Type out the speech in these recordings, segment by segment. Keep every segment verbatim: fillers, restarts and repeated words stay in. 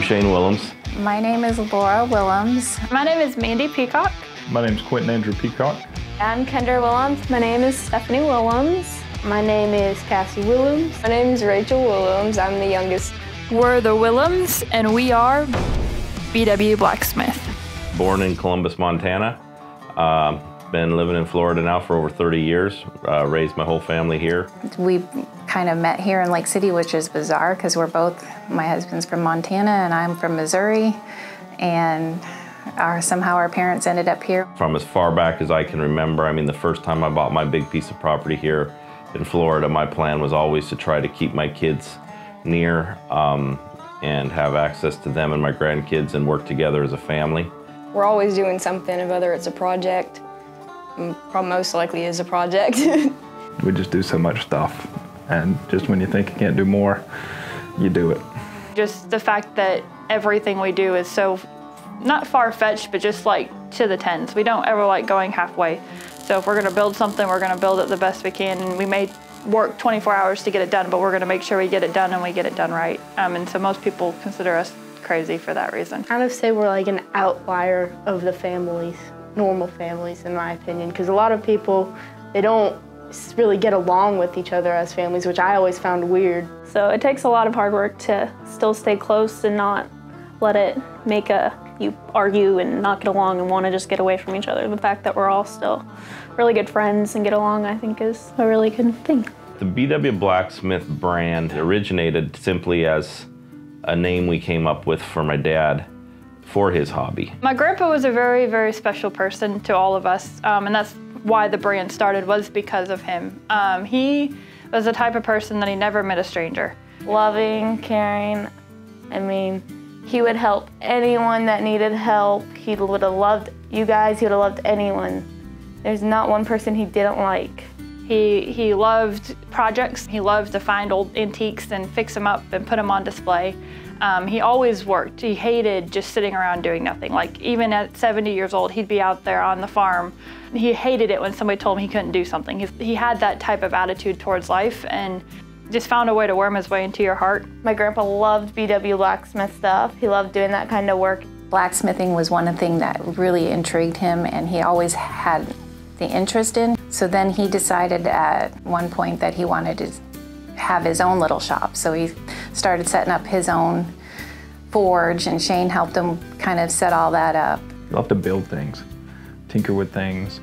I'm Shane Willems. My name is Laura Willems. My name is Mandy Peacock. My name is Quentin Andrew Peacock. I'm Kendra Willems. My name is Stephanie Willems. My name is Cassie Willems. My name is Rachel Willems. I'm the youngest. We're the Willems, and we are B W Blacksmith. Born in Columbus, Montana. Uh, been living in Florida now for over thirty years. Uh, raised my whole family here. We kind of met here in Lake City, which is bizarre because we're both, my husband's from Montana and I'm from Missouri, and our, somehow our parents ended up here. From as far back as I can remember, I mean, the first time I bought my big piece of property here in Florida, my plan was always to try to keep my kids near um, and have access to them and my grandkids and work together as a family. We're always doing something, whether it's a project, probably most likely is a project. We just do so much stuff, and just when you think you can't do more, you do it. Just the fact that everything we do is so, not far-fetched, but just like to the tens. We don't ever like going halfway. So if we're gonna build something, we're gonna build it the best we can, and we may work twenty-four hours to get it done, but we're gonna make sure we get it done and we get it done right. Um, and so most people consider us crazy for that reason. Kind of say we're like an outlier of the families, normal families in my opinion, because a lot of people, they don't really get along with each other as families, which I always found weird. So it takes a lot of hard work to still stay close and not let it make a you argue and not get along and want to just get away from each other. The fact that we're all still really good friends and get along, I think, is a really good thing. The B W Blacksmith brand originated simply as a name we came up with for my dad for his hobby. My grandpa was a very, very special person to all of us, um, and that's why the brand started, was because of him. Um, he was the type of person that he never met a stranger. Loving, caring, I mean, he would help anyone that needed help. He would have loved you guys. He would have loved anyone. There's not one person he didn't like. He, he loved projects. He loved to find old antiques and fix them up and put them on display. Um, he always worked. He hated just sitting around doing nothing. Like even at seventy years old, he'd be out there on the farm. He hated it when somebody told him he couldn't do something. He, he had that type of attitude towards life, and just found a way to worm his way into your heart. My grandpa loved B W Blacksmith stuff. He loved doing that kind of work. Blacksmithing was one thing that really intrigued him, and he always had the interest in. So then he decided at one point that he wanted to have his own little shop. So he started setting up his own forge, and Shane helped him kind of set all that up. He loved to build things, tinker with things.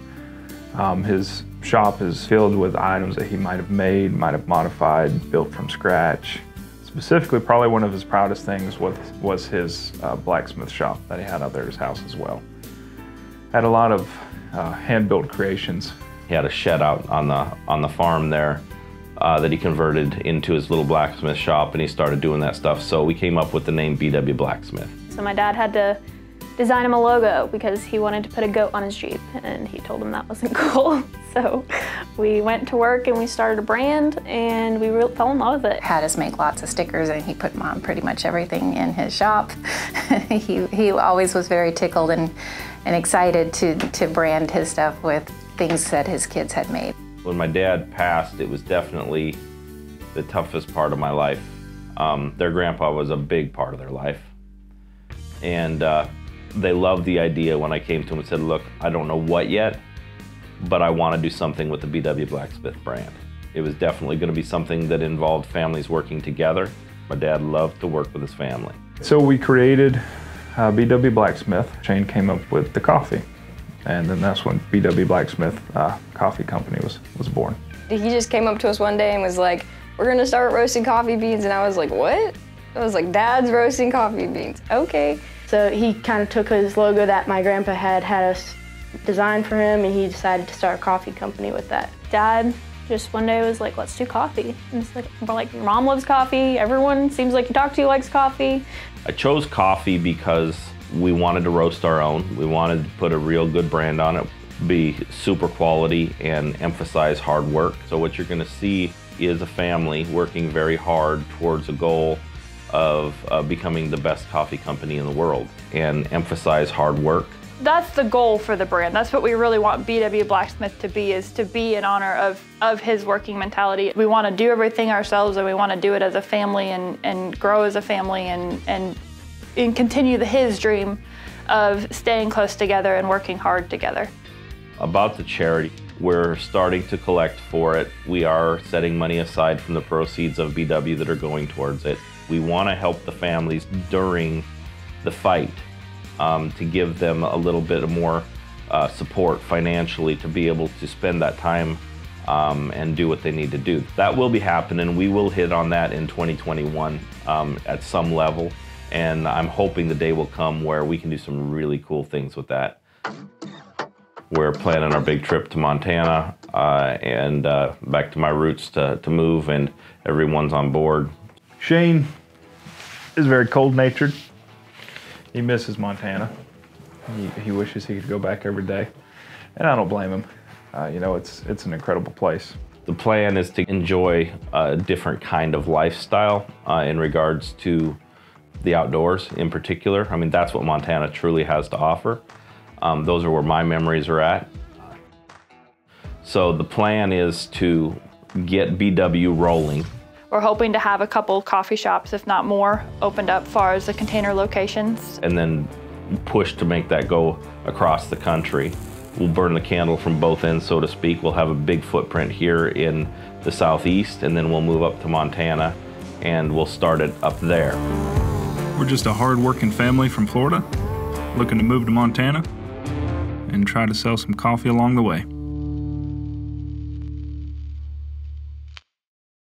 Um, his shop is filled with items that he might have made, might have modified, built from scratch. Specifically, probably one of his proudest things was, was his uh, blacksmith shop that he had out there at his house as well. Had a lot of uh, hand-built creations. He had a shed out on the, on the farm there uh, that he converted into his little blacksmith shop, and he started doing that stuff. So we came up with the name B W Blacksmith. So my dad had to design him a logo because he wanted to put a goat on his Jeep, and he told him that wasn't cool. So we went to work and we started a brand, and we really fell in love with it. Had us make lots of stickers, and he put them on pretty much everything in his shop. he, he always was very tickled and, and excited to, to brand his stuff with things that his kids had made. When my dad passed, it was definitely the toughest part of my life. Um, their grandpa was a big part of their life. And uh, they loved the idea when I came to them and said, look, I don't know what yet, but I want to do something with the B W Blacksmith brand. It was definitely going to be something that involved families working together. My dad loved to work with his family. So we created uh, B W Blacksmith. Shane came up with the coffee, and then that's when B W Blacksmith uh, Coffee Company was, was born. He just came up to us one day and was like, we're going to start roasting coffee beans, and I was like, what? I was like, Dad's roasting coffee beans, okay. So he kind of took his logo that my grandpa had had us designed for him, and he decided to start a coffee company with that. Dad just one day was like, let's do coffee. And it's like, we're like, your mom loves coffee. Everyone seems like you talk to likes coffee. I chose coffee because we wanted to roast our own. We wanted to put a real good brand on it, be super quality, and emphasize hard work. So what you're gonna see is a family working very hard towards a goal of uh, becoming the best coffee company in the world, and emphasize hard work. That's the goal for the brand. That's what we really want B W Blacksmith to be, is to be in honor of, of his working mentality. We want to do everything ourselves, and we want to do it as a family, and, and grow as a family, and, and and continue the, his dream of staying close together and working hard together. About the charity, we're starting to collect for it. We are setting money aside from the proceeds of B W that are going towards it. We want to help the families during the fight um, to give them a little bit more uh, support financially to be able to spend that time Um, and do what they need to do. That will be happening. We will hit on that in twenty twenty-one um, at some level, and I'm hoping the day will come where we can do some really cool things with that. We're planning our big trip to Montana uh, and uh, back to my roots to, to move, and everyone's on board. Shane is very cold-natured. He misses Montana. He, he wishes he could go back every day, and I don't blame him. Uh, you know, it's, it's an incredible place. The plan is to enjoy a different kind of lifestyle uh, in regards to the outdoors in particular. I mean, that's what Montana truly has to offer. Um, those are where my memories are at. So the plan is to get B W rolling. We're hoping to have a couple coffee shops, if not more, opened up as far as the container locations. And then push to make that go across the country. We'll burn the candle from both ends, so to speak. We'll have a big footprint here in the southeast, and then we'll move up to Montana, and we'll start it up there. We're just a hard-working family from Florida, looking to move to Montana, and try to sell some coffee along the way.